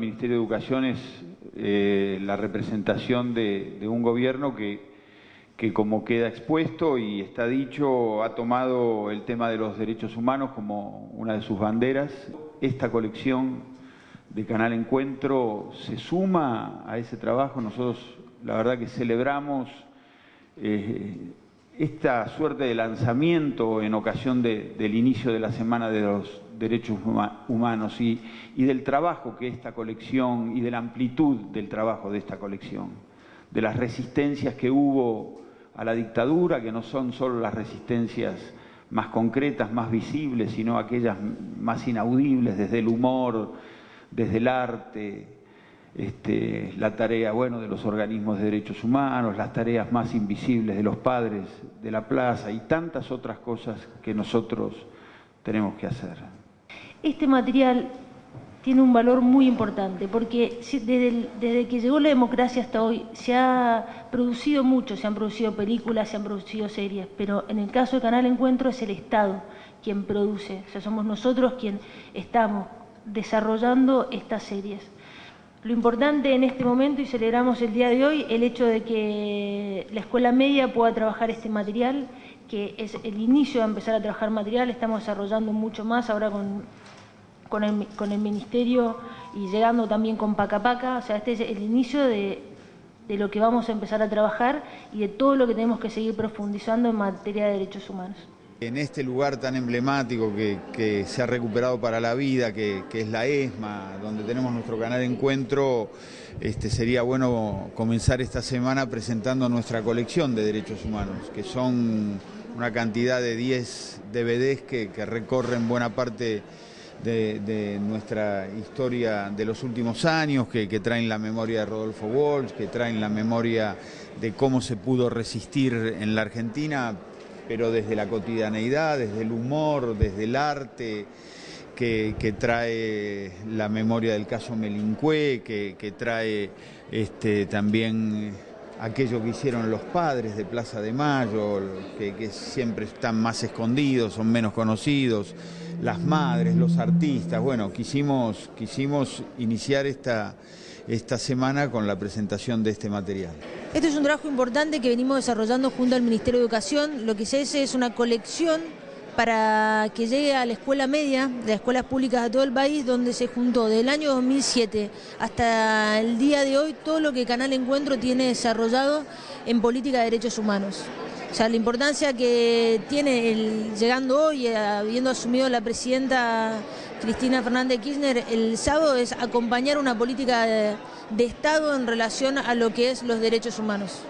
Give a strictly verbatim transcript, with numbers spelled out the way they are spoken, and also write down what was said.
El Ministerio de Educación es eh, la representación de, de un gobierno que, que, como queda expuesto y está dicho, ha tomado el tema de los derechos humanos como una de sus banderas. Esta colección de Canal Encuentro se suma a ese trabajo. Nosotros, la verdad que celebramos eh, esta suerte de lanzamiento en ocasión de, del inicio de la Semana de los Derechos Humanos y, y del trabajo que esta colección y de la amplitud del trabajo de esta colección, de las resistencias que hubo a la dictadura, que no son solo las resistencias más concretas, más visibles, sino aquellas más inaudibles, desde el humor, desde el arte, Este, la tarea, bueno, de los organismos de derechos humanos, las tareas más invisibles de los padres de la plaza y tantas otras cosas que nosotros tenemos que hacer. Este material tiene un valor muy importante porque desde, el, desde que llegó la democracia hasta hoy se ha producido mucho, se han producido películas, se han producido series, pero en el caso de Canal Encuentro es el Estado quien produce, o sea, somos nosotros quien estamos desarrollando estas series. Lo importante en este momento, y celebramos el día de hoy, el hecho de que la escuela media pueda trabajar este material, que es el inicio de empezar a trabajar material. Estamos desarrollando mucho más ahora con, con, el, con el ministerio y llegando también con Pacapaca. O sea, este es el inicio de, de lo que vamos a empezar a trabajar y de todo lo que tenemos que seguir profundizando en materia de derechos humanos. En este lugar tan emblemático que, que se ha recuperado para la vida, que, que es la ESMA, donde tenemos nuestro Canal Encuentro, este, sería bueno comenzar esta semana presentando nuestra colección de derechos humanos, que son una cantidad de diez D V Ds que, que recorren buena parte de, de nuestra historia de los últimos años, que, que traen la memoria de Rodolfo Walsh, que traen la memoria de cómo se pudo resistir en la Argentina, pero desde la cotidianeidad, desde el humor, desde el arte, que, que trae la memoria del caso Melincué, que, que trae este, también aquello que hicieron los padres de Plaza de Mayo, que, que siempre están más escondidos, son menos conocidos, las madres, los artistas. Bueno, quisimos, quisimos iniciar esta, esta semana con la presentación de este material. Este es un trabajo importante que venimos desarrollando junto al Ministerio de Educación. Lo que se hace es una colección para que llegue a la escuela media, de las escuelas públicas de todo el país, donde se juntó del año dos mil siete hasta el día de hoy todo lo que Canal Encuentro tiene desarrollado en política de derechos humanos. O sea, la importancia que tiene, el, llegando hoy, habiendo asumido la presidenta Cristina Fernández Kirchner el sábado, es acompañar una política de, de Estado en relación a lo que es los derechos humanos.